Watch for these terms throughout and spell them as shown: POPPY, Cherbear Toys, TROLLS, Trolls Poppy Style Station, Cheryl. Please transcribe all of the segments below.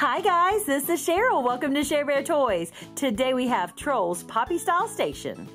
Hi guys, this is Cheryl. Welcome to Cherbear Toys. Today we have Trolls Poppy Style Station.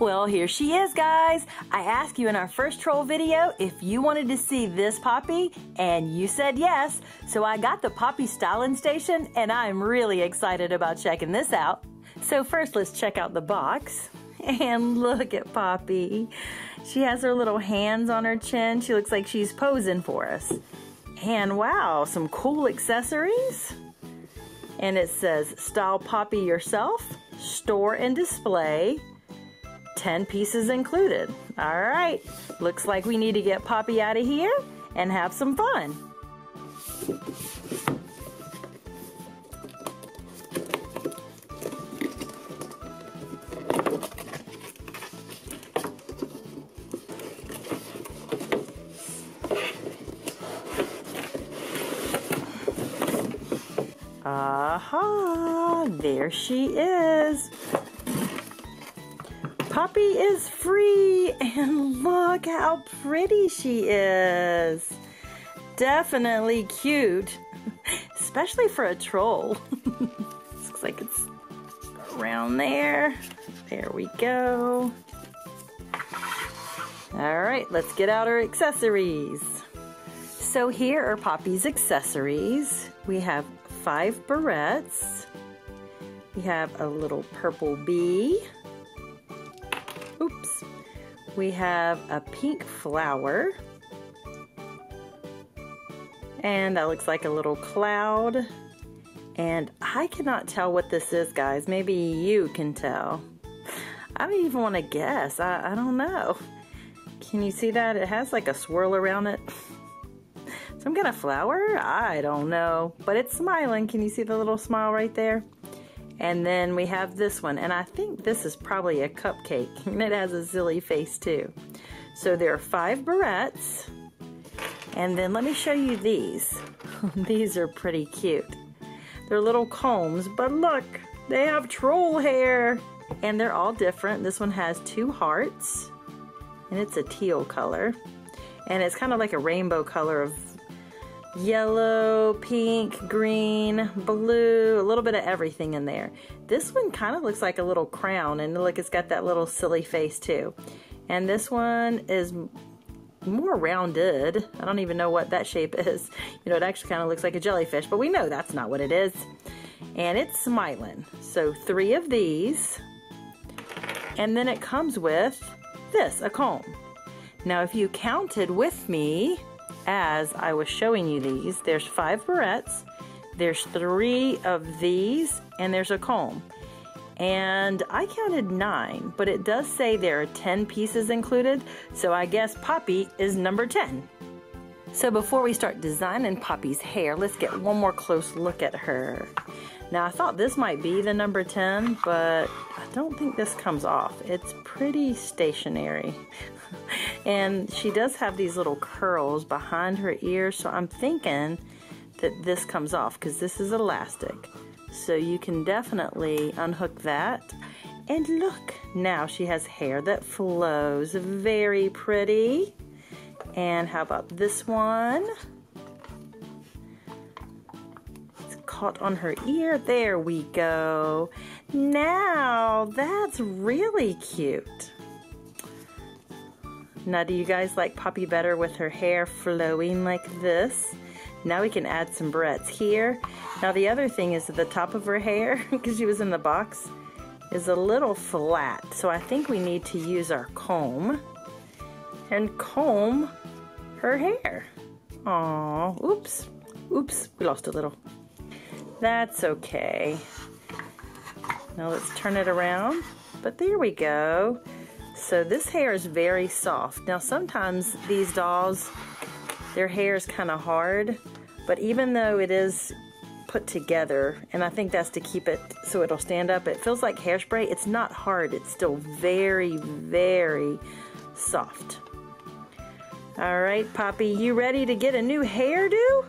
Well, here she is, guys. I asked you in our first troll video if you wanted to see this Poppy, and you said yes. So I got the Poppy Styling Station, and I'm really excited about checking this out. So first, let's check out the box. And look at Poppy. She has her little hands on her chin. She looks like she's posing for us. And wow, some cool accessories. And it says, style Poppy yourself, store and display. 10 pieces included. All right, looks like we need to get Poppy out of here and have some fun. Aha, there she is. Poppy is free, and look how pretty she is. Definitely cute, especially for a troll. Looks like it's around there. There we go. All right, let's get out our accessories. So here are Poppy's accessories. We have 5 barrettes. We have a little purple bee. Oops. We have a pink flower. And that looks like a little cloud. And I cannot tell what this is, guys. Maybe you can tell. I don't even want to guess. I don't know. Can you see that? It has like a swirl around it. Some kind of flower? I don't know. But it's smiling. Can you see the little smile right there? And then we have this one, and I think this is probably a cupcake, and it has a silly face too. So there are 5 barrettes, and then let me show you these. These are pretty cute. They're little combs, but look, they have troll hair, and they're all different. This one has 2 hearts, and it's a teal color, and it's kind of like a rainbow color of yellow, pink, green, blue, a little bit of everything in there. This one kind of looks like a little crown, and look, it's got that little silly face too. And this one is more rounded. I don't even know what that shape is. You know, it actually kind of looks like a jellyfish, but we know that's not what it is. And it's smiling. So 3 of these. And then it comes with this, a comb. Now, if you counted with me, as I was showing you these, there's 5 barrettes, there's 3 of these, and there's a comb. And I counted 9, but it does say there are 10 pieces included, so I guess Poppy is number 10. So before we start designing Poppy's hair, let's get one more close look at her. Now I thought this might be the number 10, but I don't think this comes off. It's pretty stationary. And she does have these little curls behind her ears, so I'm thinking that this comes off because this is elastic. So you can definitely unhook that. And look, now she has hair that flows. Very pretty. And how about this one? It's caught on her ear. There we go. Now that's really cute. Now, do you guys like Poppy better with her hair flowing like this? Now we can add some barrettes here. Now the other thing is that the top of her hair, because she was in the box, is a little flat. So I think we need to use our comb and comb her hair. Aw, oops, oops, we lost a little. That's okay. Now let's turn it around, but there we go. So this hair is very soft. Now sometimes these dolls, their hair is kind of hard, but even though it is put together, and I think that's to keep it so it'll stand up, it feels like hairspray. It's not hard, it's still very, very soft. All right, Poppy, you ready to get a new hairdo?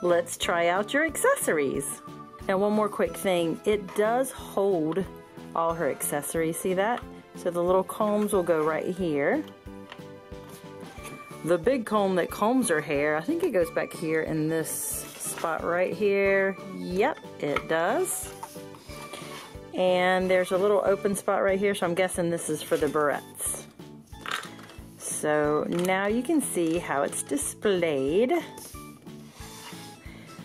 Let's try out your accessories. Now one more quick thing, it does hold all her accessories, see that? So the little combs will go right here. the big comb that combs her hair. I think it goes back here in this spot right here. Yep, it does. And there's a little open spot right here, so I'm guessing this is for the barrettes. So now you can see how it's displayed.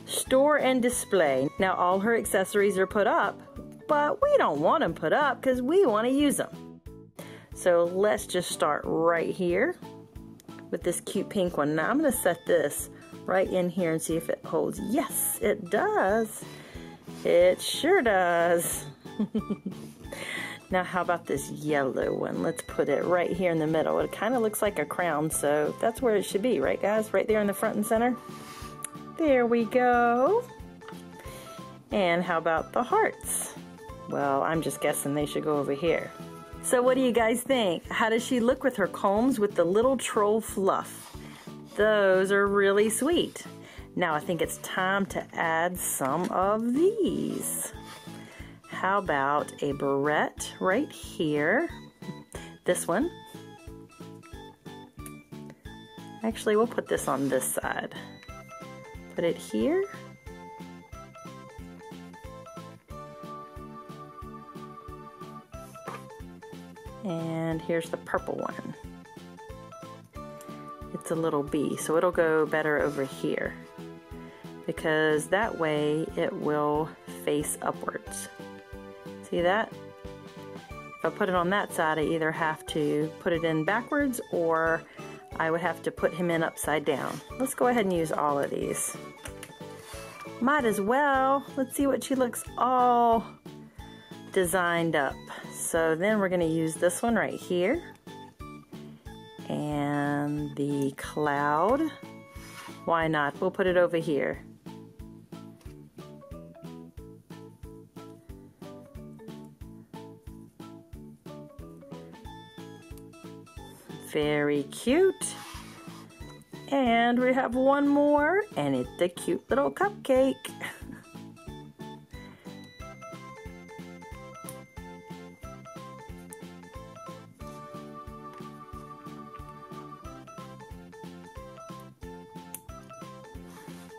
Store and display. Now all her accessories are put up, but we don't want them put up because we want to use them. So let's just start right here with this cute pink one. Now I'm going to set this right in here and see if it holds. Yes, it does. It sure does. Now how about this yellow one? Let's put it right here in the middle. It kind of looks like a crown, so that's where it should be, right guys? Right there in the front and center. There we go. And how about the hearts? Well, I'm just guessing they should go over here. So what do you guys think? How does she look with her combs with the little troll fluff? Those are really sweet. Now I think it's time to add some of these. How about a barrette right here? This one. Actually, we'll put this on this side. Put it here. And here's the purple one. It's a little bee, so it'll go better over here, because that way it will face upwards. See that? If I put it on that side, I either have to put it in backwards or I would have to put him in upside down. Let's go ahead and use all of these. Might as well. Let's see what she looks all designed up. So then we're going to use this one right here. And the cloud. Why not? We'll put it over here. Very cute. And we have one more, and it's a cute little cupcake.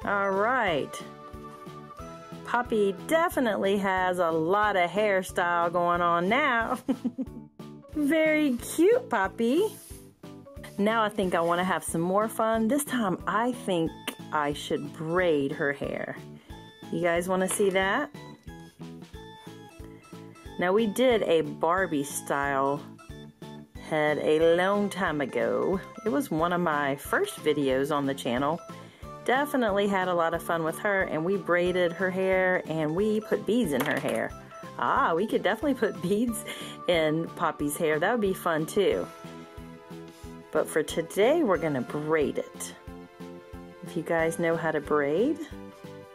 All right. Poppy definitely has a lot of hairstyle going on now. Very cute, Poppy. Now I think I want to have some more fun. This time I think I should braid her hair. You guys want to see that? Now we did a Barbie style head a long time ago. It was one of my first videos on the channel. Definitely had a lot of fun with her, and we braided her hair and we put beads in her hair. Ah, we could definitely put beads in Poppy's hair. That would be fun too. But for today, we're going to braid it. If you guys know how to braid,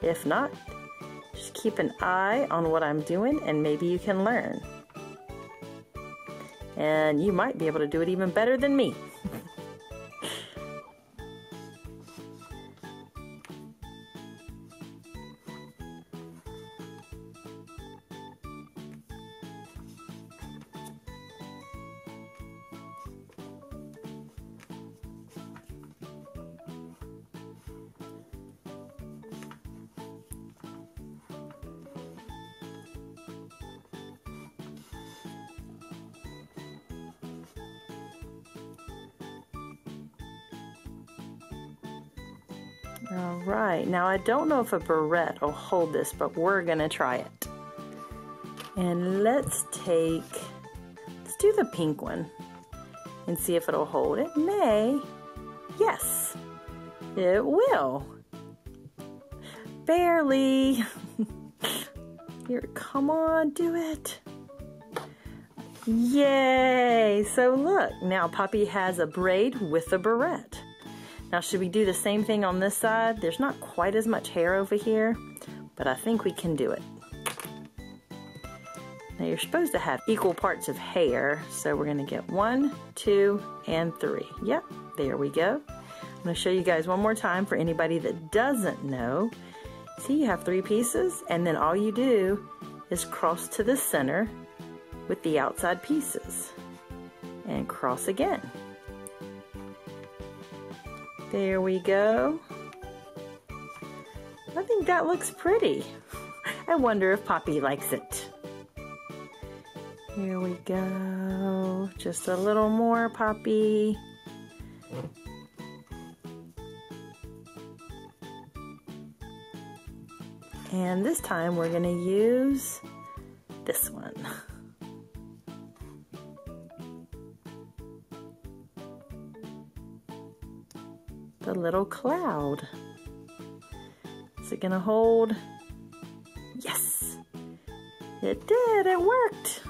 if not, just keep an eye on what I'm doing and maybe you can learn. And you might be able to do it even better than me. All right, now I don't know if a barrette will hold this, but we're gonna try it. And let's do the pink one and see if it'll hold. It may. Yes, it will. Barely. Here, come on, do it. Yay, so look, now Poppy has a braid with a barrette. Now, should we do the same thing on this side? There's not quite as much hair over here, but I think we can do it. Now, you're supposed to have equal parts of hair, so we're going to get 1, 2, and 3. Yep, there we go. I'm going to show you guys one more time for anybody that doesn't know. See, you have 3 pieces, and then all you do is cross to the center with the outside pieces, and cross again. There we go. I think that looks pretty. I wonder if Poppy likes it. Here we go. Just a little more, Poppy. And this time we're going to use this one. The little cloud. Is it going to hold? Yes! It did! It worked!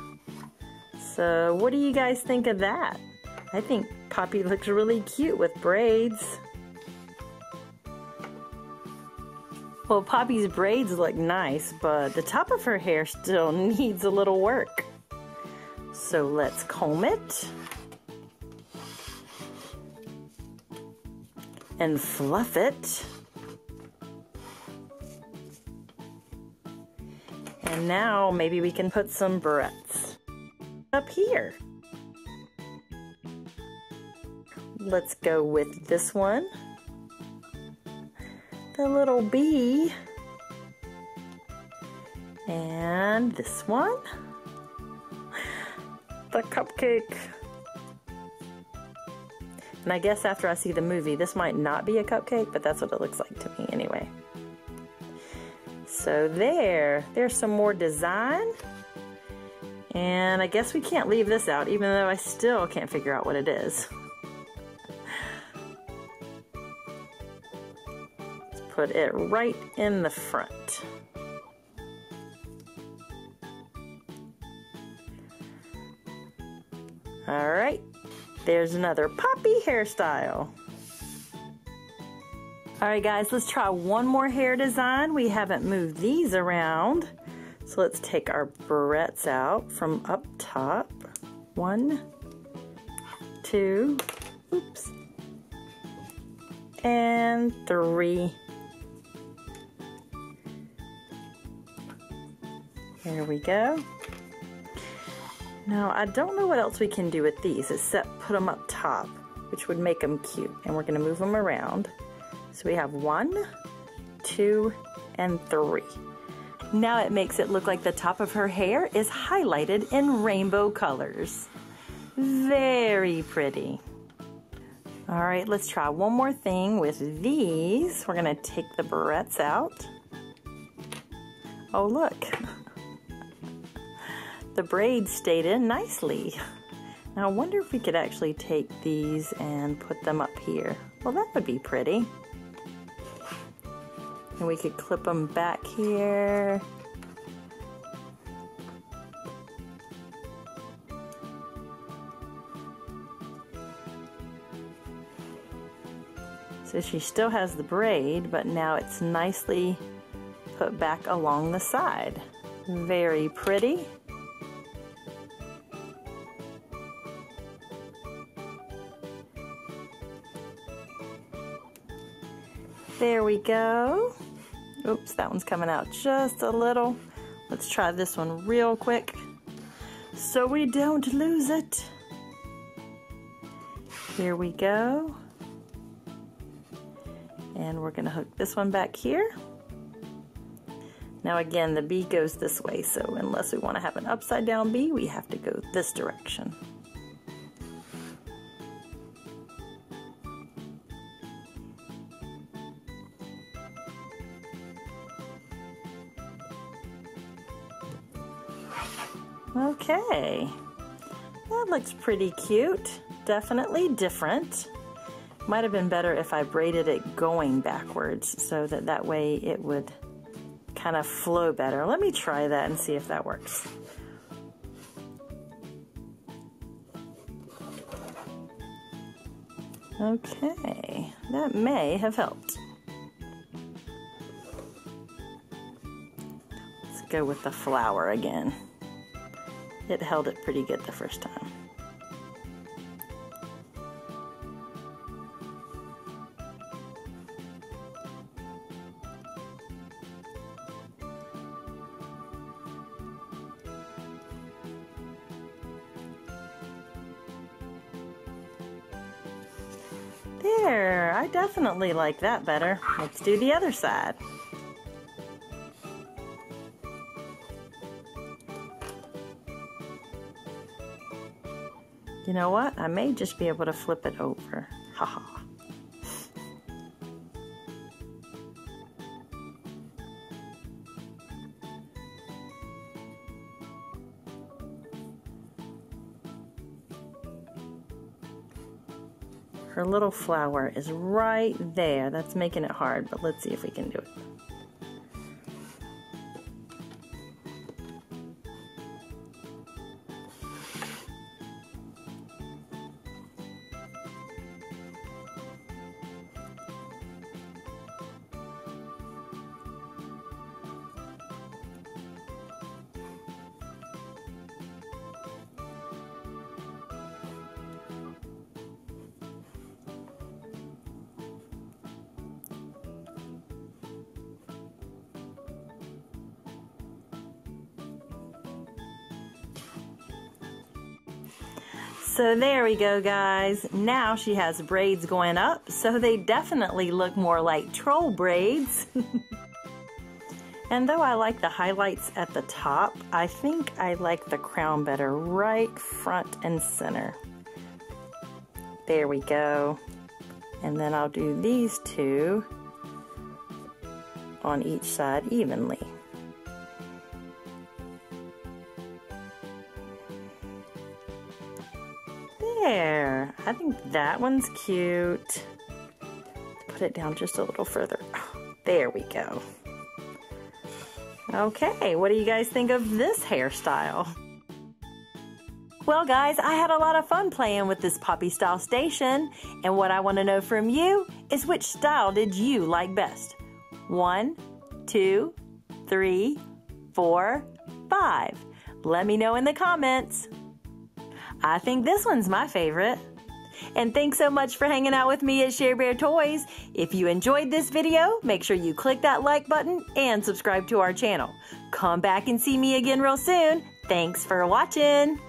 So what do you guys think of that? I think Poppy looks really cute with braids. Well, Poppy's braids look nice, but the top of her hair still needs a little work. So let's comb it. And fluff it. And now maybe we can put some barrettes up here. Let's go with this one. The little bee. And this one. The cupcake. And I guess after I see the movie, this might not be a cupcake, but that's what it looks like to me anyway. So there's some more design. And I guess we can't leave this out, even though I still can't figure out what it is. Let's put it right in the front. All right. There's another Poppy hairstyle. All right, guys, let's try one more hair design. We haven't moved these around. So let's take our barrettes out from up top. One, two, oops, and three. There we go. Now, I don't know what else we can do with these except put them up top, which would make them cute. And we're going to move them around. So we have one, two, and three. Now it makes it look like the top of her hair is highlighted in rainbow colors. Very pretty. All right, let's try one more thing with these. We're going to take the barrettes out. Oh, look. The braids stayed in nicely. Now I wonder if we could actually take these and put them up here. Well, that would be pretty. And we could clip them back here. So she still has the braid, but now it's nicely put back along the side. Very pretty. There we go. Oops, that one's coming out just a little. Let's try this one real quick so we don't lose it. Here we go. And we're gonna hook this one back here. Now again, the bee goes this way, so unless we wanna have an upside down bee, we have to go this direction. Okay, that looks pretty cute. Definitely different. Might have been better if I braided it going backwards so that way it would kind of flow better. Let me try that and see if that works. Okay, that may have helped. Let's go with the flower again. It held it pretty good the first time. There, I definitely like that better. Let's do the other side. You know what? I may just be able to flip it over. Haha. Her little flower is right there. That's making it hard, but let's see if we can do it. So there we go, guys. Now she has braids going up, so they definitely look more like troll braids. And though I like the highlights at the top, I think I like the crown better right front and center. There we go. And then I'll do these two on each side evenly. There. I think that one's cute. Put it down just a little further. There we go. Okay, what do you guys think of this hairstyle? Well, guys, I had a lot of fun playing with this Poppy Style Station, and what I want to know from you is which style did you like best? 1, 2, 3, 4, 5. Let me know in the comments. I think this one's my favorite. And thanks so much for hanging out with me at Cherbear Toys. If you enjoyed this video, make sure you click that like button and subscribe to our channel. Come back and see me again real soon. Thanks for watching.